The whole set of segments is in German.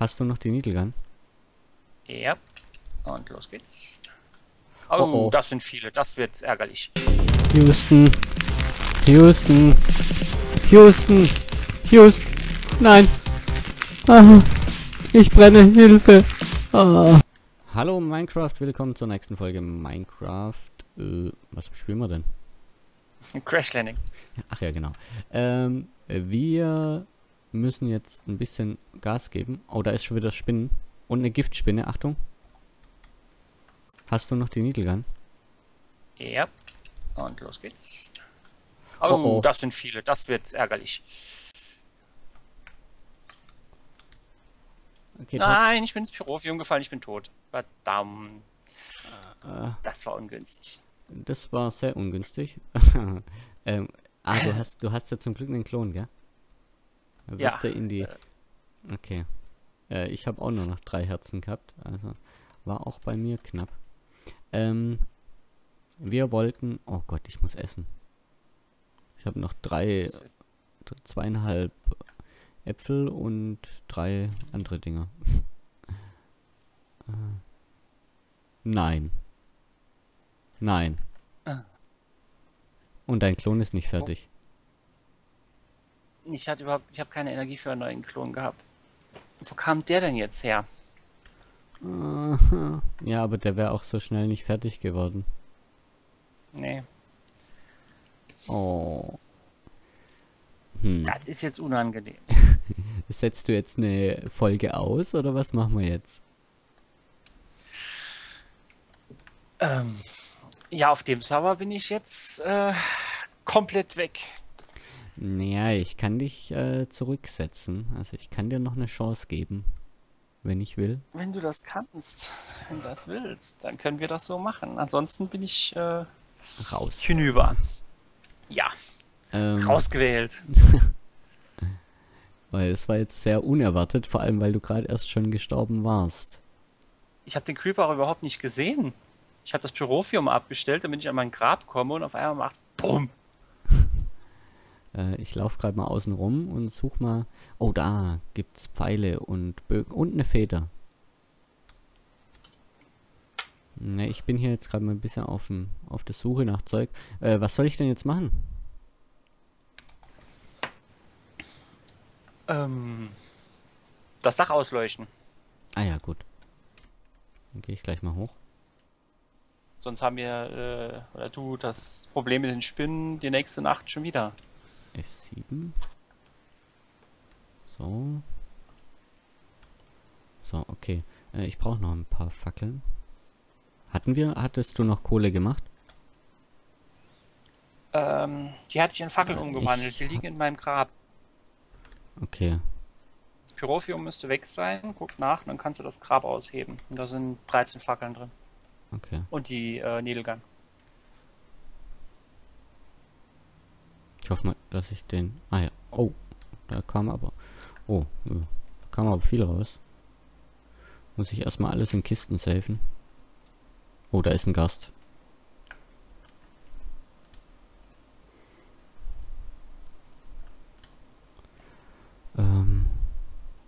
Hast du noch die Needlegun? Ja. Und los geht's. Oh, oh, oh, das sind viele. Das wird ärgerlich. Houston. Houston. Houston. Houston. Nein. Ah, ich brenne. Hilfe. Ah. Hallo Minecraft. Willkommen zur nächsten Folge Minecraft. Was spielen wir denn? Crash Landing. Ach ja, genau. Wir müssen jetzt ein bisschen Gas geben. Oh, da ist schon wieder Spinnen. Und eine Giftspinne. Achtung. Hast du noch die Needlegun? Ja. Und los geht's. Oh, oh, das sind viele. Das wird ärgerlich. Okay, nein, ich bin ins Pyrotheum gefallen. Ich bin tot. Verdammt. Das war ungünstig. Das war sehr ungünstig. Du hast ja zum Glück einen Klon, gell? Du bist ja in die... Okay. Ich habe auch nur noch 3 Herzen gehabt. Also war auch bei mir knapp. Wir wollten... Oh Gott, ich muss essen. Ich habe noch 2,5 Äpfel und 3 andere Dinger. Nein. Nein. Und dein Klon ist nicht fertig. Ich hatte überhaupt... Ich habe keine Energie für einen neuen Klon gehabt. Wo kam der denn jetzt her? Ja, aber der wäre auch so schnell nicht fertig geworden. Nee. Oh. Hm. Das ist jetzt unangenehm. Setzt du jetzt eine Folge aus, oder was machen wir jetzt? Ja, auf dem Server bin ich jetzt komplett weg. Naja, ich kann dich zurücksetzen. Also ich kann dir noch eine Chance geben. Wenn ich will. Wenn du das kannst, wenn du das willst, dann können wir das so machen. Ansonsten bin ich raus. Hinüber. Ja. Rausgewählt. Weil es war jetzt sehr unerwartet, vor allem weil du gerade erst schon gestorben warst. Ich habe den Creeper auch überhaupt nicht gesehen. Ich habe das Pyrotheum abgestellt, damit ich an mein Grab komme und auf einmal macht's BUM! Ich laufe gerade mal außen rum und suche mal... Oh, da gibt's Pfeile und Bögen und eine Feder. Ne, ich bin hier jetzt gerade mal ein bisschen auf der Suche nach Zeug. Was soll ich denn jetzt machen? Das Dach ausleuchten. Ah ja, gut. Dann gehe ich gleich mal hoch. Sonst haben wir, oder du, das Problem mit den Spinnen die nächste Nacht schon wieder. F7. So. So, okay. Ich brauche noch ein paar Fackeln. Hattest du noch Kohle gemacht? Die hatte ich in Fackeln umgewandelt. Die liegen in meinem Grab. Okay. Das Pyrotheum müsste weg sein. Guck nach, dann kannst du das Grab ausheben. Und da sind 13 Fackeln drin. Okay. Und die Needlegun. Ich hoffe mal, dass ich den... Ah ja. Oh. Da kam aber... Oh. Da kam aber viel raus. Muss ich erstmal alles in Kisten safen. Oh, da ist ein Gast.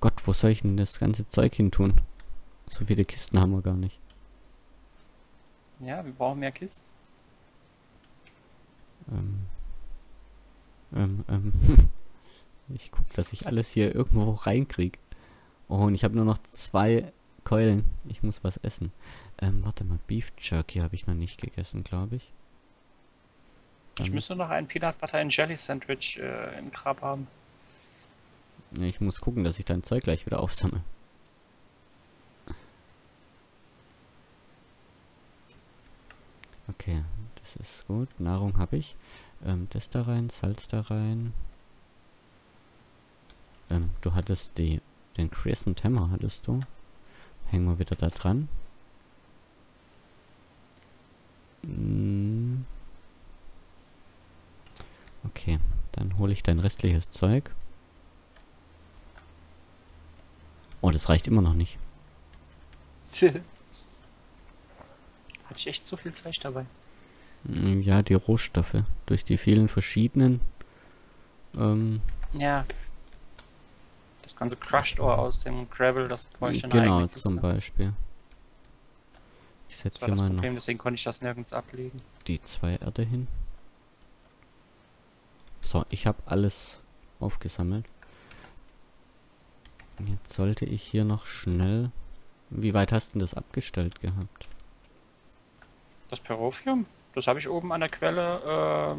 Gott, wo soll ich denn das ganze Zeug hin tun? So viele Kisten haben wir gar nicht. Ja, wir brauchen mehr Kisten. Ich guck, dass ich alles hier irgendwo reinkrieg. Oh, und ich habe nur noch 2 Keulen. Ich muss was essen. Warte mal, Beef Jerky habe ich noch nicht gegessen, glaube ich. Ich müsste noch ein Peanut Butter and Jelly Sandwich im Grab haben. Ich muss gucken, dass ich dein Zeug gleich wieder aufsammle. Okay, das ist gut. Nahrung habe ich. Das da rein, Salz da rein. Du hattest den Crescent Hammer, hattest du. Hängen wir wieder da dran. Okay, dann hole ich dein restliches Zeug. Oh, das reicht immer noch nicht. Hatte ich echt so viel Zeug dabei? Ja, die Rohstoffe. Durch die vielen verschiedenen. Ja. das ganze Crushed Ore aus dem Gravel, das bräuchte eine eigene Kiste. Genau, zum Beispiel. Ich setze hier mal das Problem, deswegen konnte ich das nirgends ablegen. Die 2 Erde hin. So, ich habe alles aufgesammelt. Jetzt sollte ich hier noch schnell... Wie weit hast du das abgestellt gehabt? Das Pyrotheum? Das habe ich oben an der Quelle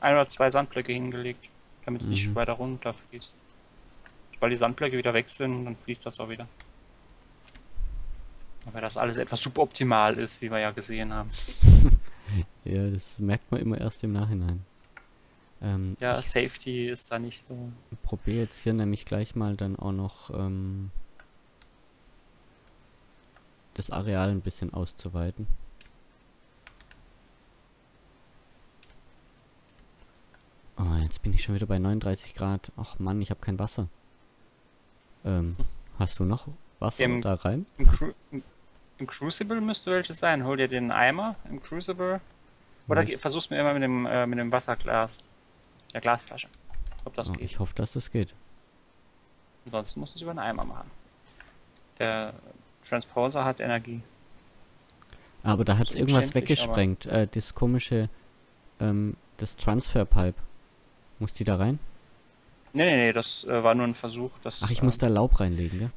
1 oder 2 Sandblöcke hingelegt, damit es nicht weiter runter fließt. Sobald die Sandblöcke wieder weg sind, dann fließt das auch wieder. Aber das alles etwas suboptimal ist, wie wir ja gesehen haben. Ja, das merkt man immer erst im Nachhinein. Ja, Safety ist da nicht so. Ich probiere jetzt hier nämlich gleich mal dann auch noch das Areal ein bisschen auszuweiten. Oh, jetzt bin ich schon wieder bei 39 Grad. Ach Mann, ich habe kein Wasser. Hast du noch Wasser da rein? Im Crucible müsste welches sein. Hol dir den Eimer im Crucible. Oder versuch's mir immer mit dem Wasserglas. Der Glasflasche. Ob das geht. Ich hoffe, dass das geht. Ansonsten musst du es über einen Eimer machen. Der Transposer hat Energie. Aber da hat es irgendwas weggesprengt. Das komische, das Transfer-Pipe. Muss die da rein? Nee, nee, nee, das war nur ein Versuch. Dass, ach, ich muss da Laub reinlegen, gell?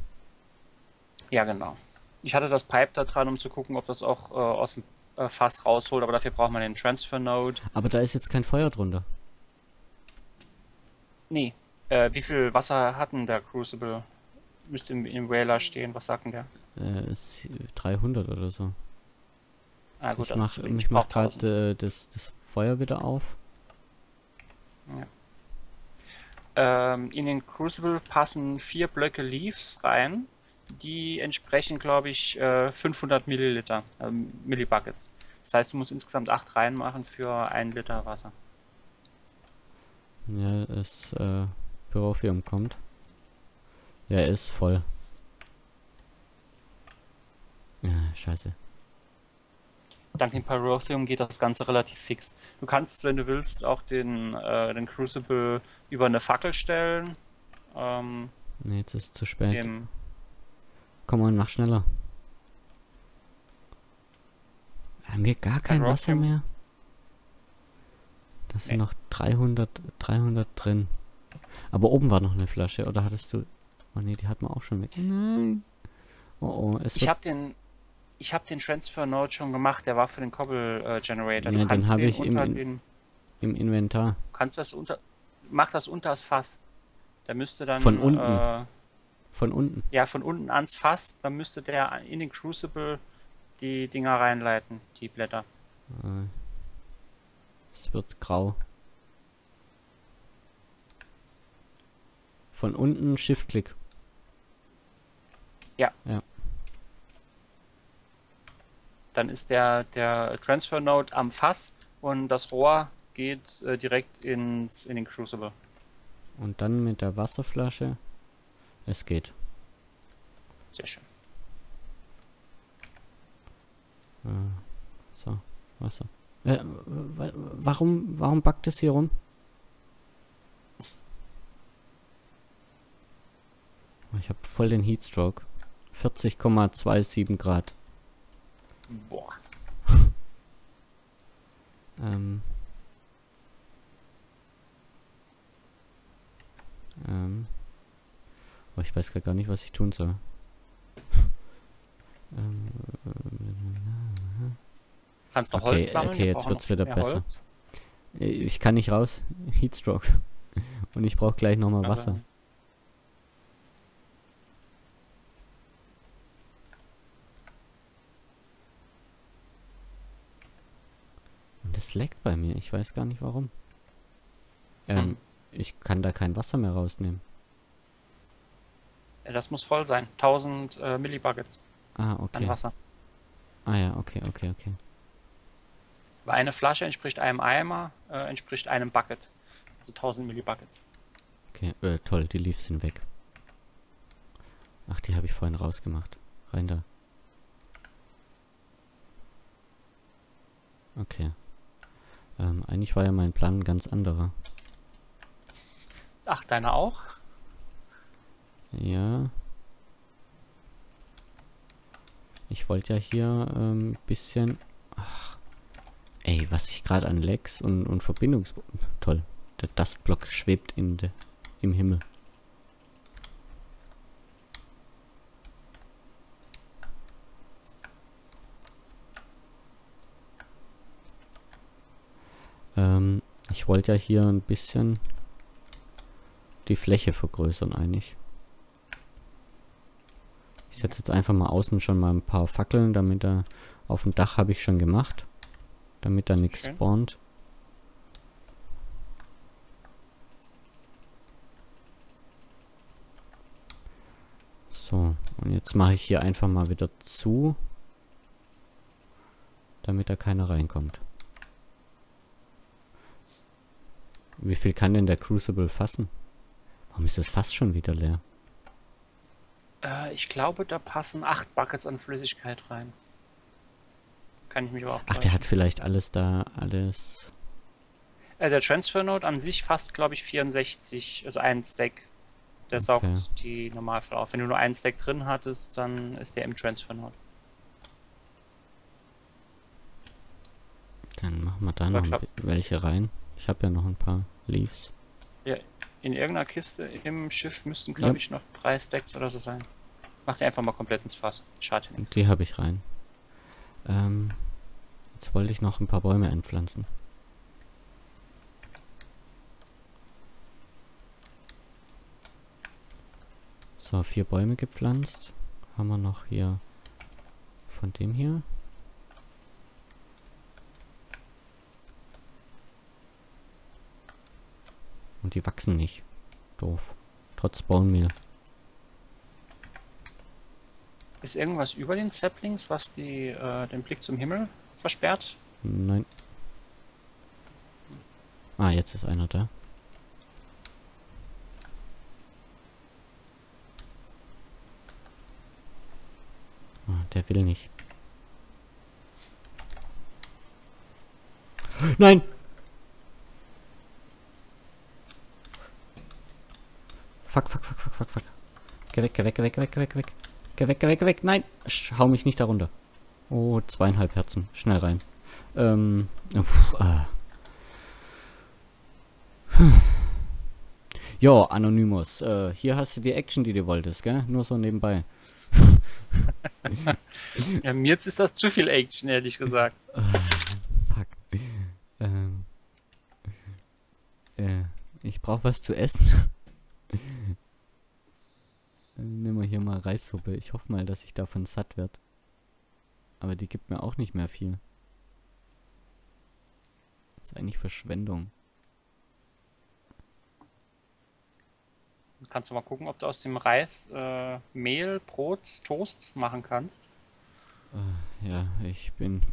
Ja, genau. Ich hatte das Pipe da dran, um zu gucken, ob das auch aus dem Fass rausholt, aber dafür braucht man den Transfer-Node. Aber da ist jetzt kein Feuer drunter. Nee. Wie viel Wasser hat denn der Crucible? Müsste im Whaler stehen, was sagt denn der? 300 oder so. Ah, gut, ich mach gerade das Feuer wieder auf. Ja. In den Crucible passen 4 Blöcke Leaves rein. Die entsprechen, glaube ich, 500 Milliliter, Millibuckets. Das heißt, du musst insgesamt 8 reinmachen für 1 Liter Wasser. Ja, das Pyrotheum kommt. Ja, er ist voll. Ja, scheiße. Dank dem Pyrotheum geht das Ganze relativ fix. Du kannst, wenn du willst, auch den Crucible über eine Fackel stellen. Ne, jetzt ist es zu spät. Komm mal, mach schneller. Haben wir gar kein Wasser mehr? Das sind noch 300 drin. Aber oben war noch eine Flasche, oder hattest du... Oh ne, die hat man auch schon weg. Nein. Oh, ich habe den Transfer-Node schon gemacht, der war für den Cobble-Generator. Ja, den habe ich im Inventar. Du kannst das mach das unter das Fass. Da müsste dann... Von unten? Von unten? Ja, von unten ans Fass. Dann müsste der in den Crucible die Dinger reinleiten, die Blätter. Es wird grau. Von unten Shift-Klick. Ja. Ja. Dann ist der Transfer-Node am Fass und das Rohr geht direkt in den Crucible. Und dann mit der Wasserflasche. Es geht. Sehr schön. So, Wasser. Warum backt es hier rum? Ich habe voll den Heatstroke. 40,27 Grad. Boah. Oh, ich weiß gerade gar nicht, was ich tun soll. Kannst du okay, Holz sammeln? Okay, jetzt wird's wieder besser. Holz? Ich kann nicht raus. Heatstroke. Und ich brauche gleich nochmal Wasser. Und das leckt bei mir. Ich weiß gar nicht warum. Ich kann da kein Wasser mehr rausnehmen. Das muss voll sein. 1000 Millibuckets. Ah, okay. An Wasser. Ah ja, okay, okay, okay. Weil eine Flasche entspricht einem Eimer, entspricht einem Bucket. Also 1000 Millibuckets. Okay, toll, die Leaves sind weg. Ach, die habe ich vorhin rausgemacht. Rein da. Okay. Eigentlich war ja mein Plan ein ganz anderer. Ach, deiner auch? Ja. Ich wollte ja hier ein bisschen... Ach, ey, was ich gerade an Lags und Verbindungs... Toll, der Dustblock schwebt im Himmel. Ich wollte ja hier ein bisschen die Fläche vergrößern eigentlich. Ich setze jetzt einfach mal außen schon mal ein paar Fackeln, damit da auf dem Dach habe ich schon gemacht, damit da nichts spawnt. So, und jetzt mache ich hier einfach mal wieder zu, damit da keiner reinkommt. Wie viel kann denn der Crucible fassen? Warum ist das Fass schon wieder leer? Ich glaube, da passen 8 Buckets an Flüssigkeit rein. Kann ich mich aber auch täuschen. Ach, der hat vielleicht alles... der Transfer-Node an sich fasst, glaube ich, 64, also einen Stack. Der saugt die Normalfall auf. Wenn du nur einen Stack drin hattest, dann ist der im Transfer-Node. Dann machen wir da noch welche rein. Ich habe ja noch ein paar Leaves. Ja, in irgendeiner Kiste im Schiff müssten, glaube ich, noch 3 Stacks oder so sein. Mach die einfach mal komplett ins Fass. Schade nichts. Die habe ich rein. Jetzt wollte ich noch ein paar Bäume einpflanzen. So, 4 Bäume gepflanzt. Haben wir noch hier von dem hier. Und die wachsen nicht. Doof. Trotz Bone-Mehl. Ist irgendwas über den Saplings, was die den Blick zum Himmel versperrt? Nein. Ah, jetzt ist einer da. Ah, der will nicht. Nein! Fuck, fuck, fuck, fuck, fuck, fuck. Geh weg, geh weg, geh weg, geh weg, geh weg, geh weg. Geh weg, geh weg, geh weg. Nein, schau mich nicht da runter. Oh, 2,5 Herzen. Schnell rein. Jo, Anonymous. Hier hast du die Action, die du wolltest, gell? Nur so nebenbei. Ja, mir jetzt ist das zu viel Action, ehrlich gesagt. Fuck. Ich brauche was zu essen. Nehmen wir hier mal Reissuppe. Ich hoffe mal, dass ich davon satt werde. Aber die gibt mir auch nicht mehr viel. Das ist eigentlich Verschwendung. Kannst du mal gucken, ob du aus dem Reis Mehl, Brot, Toast machen kannst? Ja, ich bin...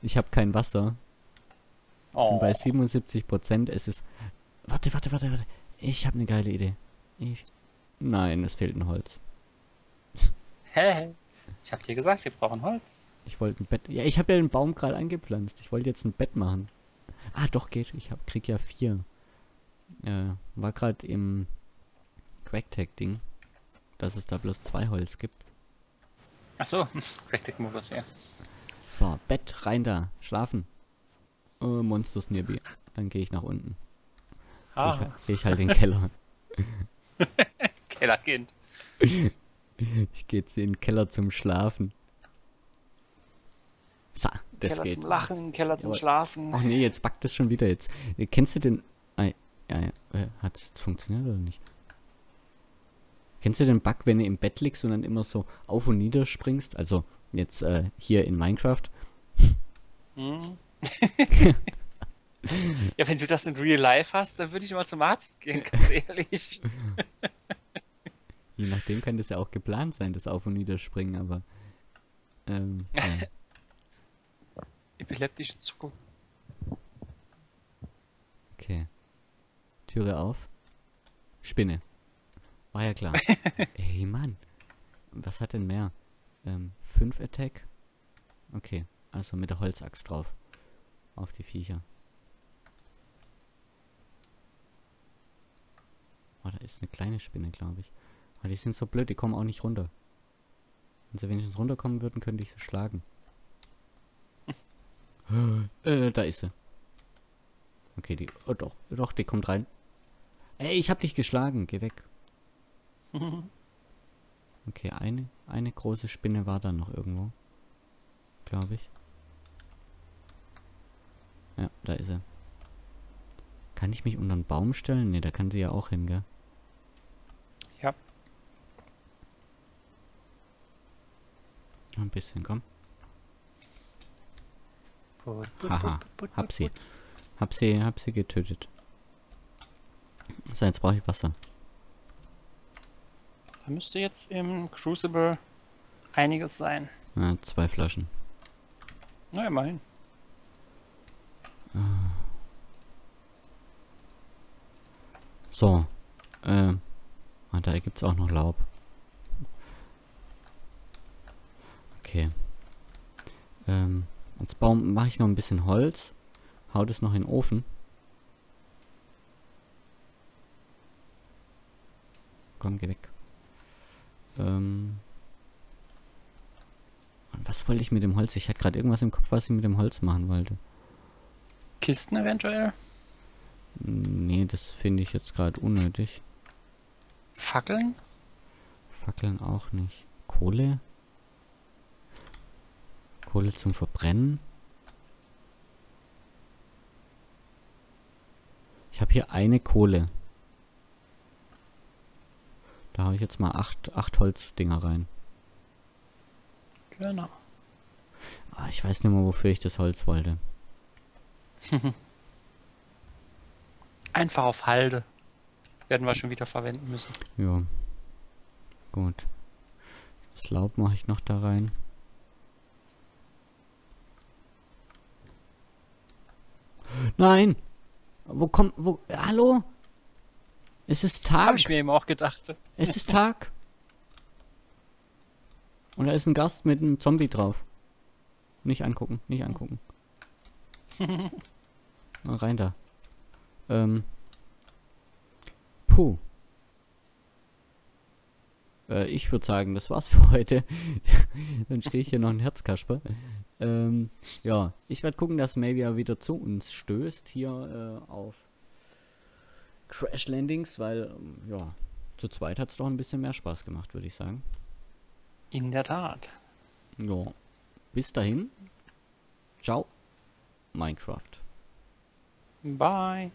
Ich habe kein Wasser. Oh. Bin bei 77%. Es ist... Warte, warte, warte, warte. Ich habe eine geile Idee. Nein, es fehlt ein Holz. Hä? Ich habe dir gesagt, wir brauchen Holz. Ich wollte ein Bett... Ja, ich habe ja den Baum gerade angepflanzt. Ich wollte jetzt ein Bett machen. Ah, doch, geht. Ich krieg ja 4. War gerade im Quacktag-Ding, dass es da bloß 2 Holz gibt. Achso, Quacktag-Modus, ja. So, Bett, rein da. Schlafen. Monsters nearby. Dann gehe ich nach unten. Ah. Gehe ich halt in den Keller. Kellerkind. Ich gehe jetzt in den Keller zum Schlafen. So, das Keller geht. Keller zum Lachen, Keller zum Schlafen. Ach nee, jetzt backt das schon wieder jetzt. Kennst du den... Hat es funktioniert oder nicht? Kennst du den Bug, wenn du im Bett liegst und dann immer so auf und nieder springst? Also jetzt hier in Minecraft. Hm. Ja, wenn du das in Real Life hast, dann würde ich mal zum Arzt gehen, ganz ehrlich. Je nachdem kann das ja auch geplant sein, das Auf- und Niederspringen, aber... Epileptische Zuckung. Okay. Türe auf. Spinne. War ja klar. Ey, Mann. Was hat denn mehr? 5 Attack. Okay, also mit der Holzachs drauf. Auf die Viecher. Oh, da ist eine kleine Spinne, glaube ich. Aber die sind so blöd, die kommen auch nicht runter. Wenn sie wenigstens runterkommen würden, könnte ich sie schlagen. Da ist sie. Okay, die... Oh, doch, die kommt rein. Ey, ich hab dich geschlagen. Geh weg. Okay, eine große Spinne war da noch irgendwo. Glaube ich. Ja, da ist er. Kann ich mich unter einen Baum stellen? Ne, da kann sie ja auch hin, gell? Ja. Ein bisschen, komm. Haha, hab sie. Hab sie getötet. So, jetzt brauche ich Wasser. Da müsste jetzt im Crucible einiges sein. Ja, 2 Flaschen. Na, immerhin. So. Da gibt's auch noch Laub. Okay. Als Baum mache ich noch ein bisschen Holz. Hau das noch in den Ofen. Komm, geh weg. Was wollte ich mit dem Holz? Ich hatte gerade irgendwas im Kopf, was ich mit dem Holz machen wollte. Kisten eventuell? Nee, das finde ich jetzt gerade unnötig. Fackeln? Fackeln auch nicht. Kohle? Kohle zum Verbrennen? Ich habe hier eine Kohle. Da habe ich jetzt mal 8 Holzdinger rein. Genau. Ah, ich weiß nicht mehr, wofür ich das Holz wollte. Einfach auf Halde. Werden wir schon wieder verwenden müssen. Ja. Gut. Das Laub mache ich noch da rein. Nein! Wo? Hallo? Es ist Tag. Habe ich mir eben auch gedacht. Es ist Tag. Und da ist ein Gast mit einem Zombie drauf. Nicht angucken, nicht angucken. Rein da. Puh. Ich würde sagen, das war's für heute. Dann stehe ich hier noch ein Herzkasper. Ja, ich werde gucken, dass Maeviiir wieder zu uns stößt. Hier auf Crash Landings, weil, ja, zu zweit hat es doch ein bisschen mehr Spaß gemacht, würde ich sagen. In der Tat. Ja, bis dahin. Ciao, Minecraft. Bye.